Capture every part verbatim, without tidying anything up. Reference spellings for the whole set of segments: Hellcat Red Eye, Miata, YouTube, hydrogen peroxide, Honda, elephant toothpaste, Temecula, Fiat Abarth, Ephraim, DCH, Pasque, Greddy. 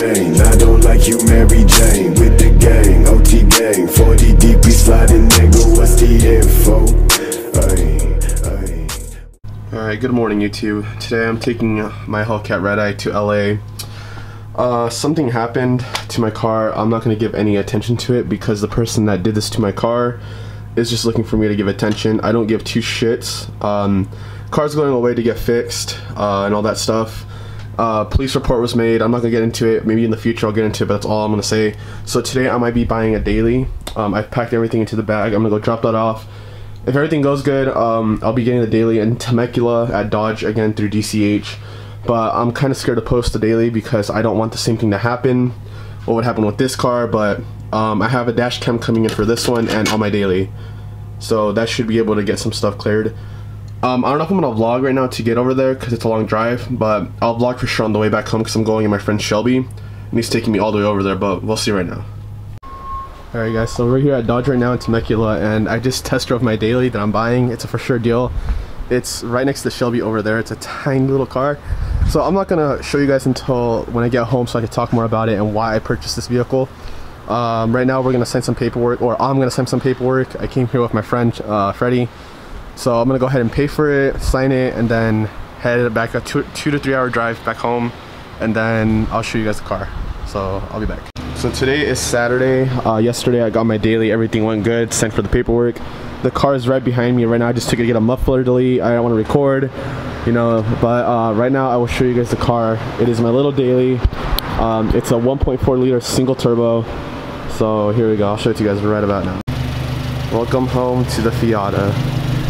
Jane. I don't like you, Mary Jane. With the gang, O T gang, forty deep, we sliding, nigga. What's the info? Aye, aye. Alright, good morning, YouTube. Today I'm taking my Hellcat Red Eye to L A. Uh, something happened to my car. I'm not going to give any attention to it because the person that did this to my car is just looking for me to give attention. I don't give two shits. Um, car's going away to get fixed uh, and all that stuff. Uh, police report was made. I'm not going to get into it. Maybe in the future I'll get into it, but that's all I'm going to say. So today I might be buying a daily. Um, I've packed everything into the bag. I'm going to go drop that off. If everything goes good, um, I'll be getting the daily in Temecula at Dodge again through D C H. But I'm kind of scared to post the daily because I don't want the same thing to happen, what would happen with this car, but um, I have a dash cam coming in for this one and on my daily. So that should be able to get some stuff cleared. Um, I don't know if I'm going to vlog right now to get over there because it's a long drive, but I'll vlog for sure on the way back home because I'm going with my friend Shelby and he's taking me all the way over there, but we'll see right now. Alright guys, so we're here at Dodge right now in Temecula and I just test drove my daily that I'm buying. It's a for sure deal. It's right next to the Shelby over there. It's a tiny little car. So I'm not going to show you guys until when I get home so I can talk more about it and why I purchased this vehicle. Um, right now we're going to sign some paperwork, or I'm going to sign some paperwork. I came here with my friend uh, Freddie. So I'm going to go ahead and pay for it, sign it, and then head back a two, two to three hour drive back home. And then I'll show you guys the car. So I'll be back. So today is Saturday. Uh, yesterday I got my daily. Everything went good. Sent for the paperwork. The car is right behind me right now. I just took it to get a muffler delete. I don't want to record, you know, but uh, right now I will show you guys the car. It is my little daily. Um, it's a one point four liter single turbo. So here we go. I'll show it to you guys right about now. Welcome home to the Fiat.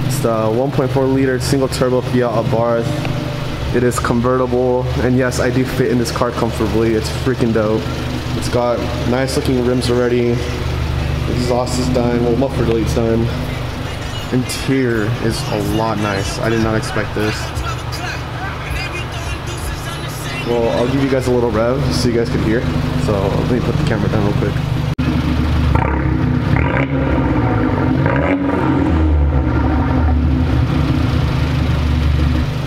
It's the one point four liter single turbo Fiat Abarth. It is convertible. And yes, I do fit in this car comfortably. It's freaking dope. It's got nice looking rims already. Exhaust is done. Well, muffler delete's done. Interior is a lot nice. I did not expect this. Well, I'll give you guys a little rev so you guys can hear. So let me put the camera down real quick.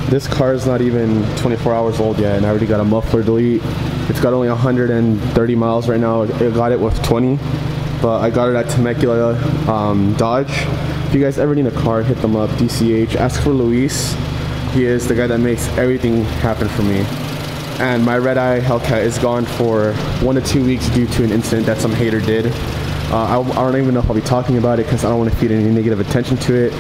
This car is not even twenty-four hours old yet and I already got a muffler delete. It's got only one hundred thirty miles right now. I got it with twenty, but I got it at Temecula um, Dodge. If you guys ever need a car, hit them up, D C H. Ask for Luis. He is the guy that makes everything happen for me. And my Red Eye Hellcat is gone for one to two weeks due to an incident that some hater did. Uh, I, I don't even know if I'll be talking about it because I don't want to feed any negative attention to it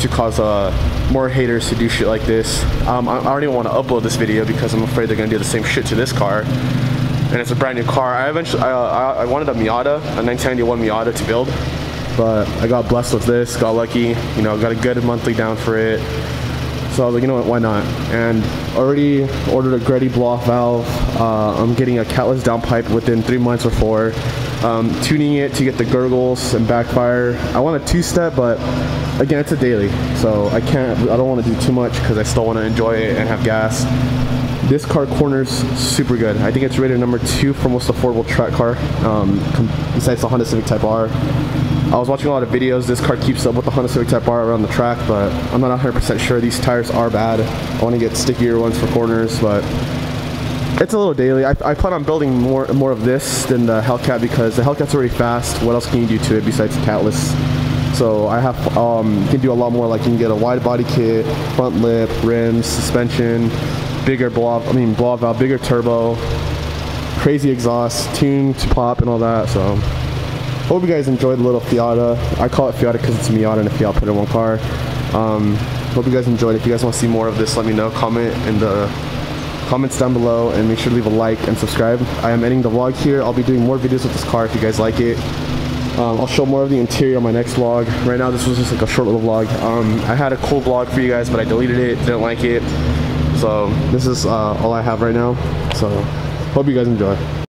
to cause uh, more haters to do shit like this. Um, I, I don't even want to upload this video because I'm afraid they're going to do the same shit to this car. And it's a brand new car. I eventually, I, I, I wanted a Miata, a nineteen ninety-one Miata to build. But I got blessed with this, got lucky, you know, got a good monthly down for it. So I was like, you know what, why not? And already ordered a Greddy blow-off valve. Uh, I'm getting a catless downpipe within three months or four. Um, tuning it to get the gurgles and backfire. I want a two-step, but again, it's a daily. So I can't, I don't want to do too much because I still want to enjoy it and have gas. This car corners super good. I think it's rated number two for most affordable track car, um, besides the Honda Civic Type R. I was watching a lot of videos. This car keeps up with the Honda Civic Type R around the track, but I'm not one hundred percent sure. These tires are bad. I want to get stickier ones for corners, but it's a little daily. I, I plan on building more more of this than the Hellcat because the Hellcat's already fast. What else can you do to it besides catless? So I have um, can do a lot more. Like you can get a wide body kit, front lip, rims, suspension. Bigger blob, I mean blob valve, bigger turbo, crazy exhaust, tuned to pop and all that. So hope you guys enjoyed the little Fiat. I call it Fiat because it's a Miata and a Fiat put in one car. Um, hope you guys enjoyed. If you guys want to see more of this, let me know. Comment in the comments down below and make sure to leave a like and subscribe. I am ending the vlog here. I'll be doing more videos with this car if you guys like it. Um, I'll show more of the interior on my next vlog. Right now this was just like a short little vlog. Um, I had a cool vlog for you guys, but I deleted it, didn't like it. So this is uh, all I have right now, so hope you guys enjoy.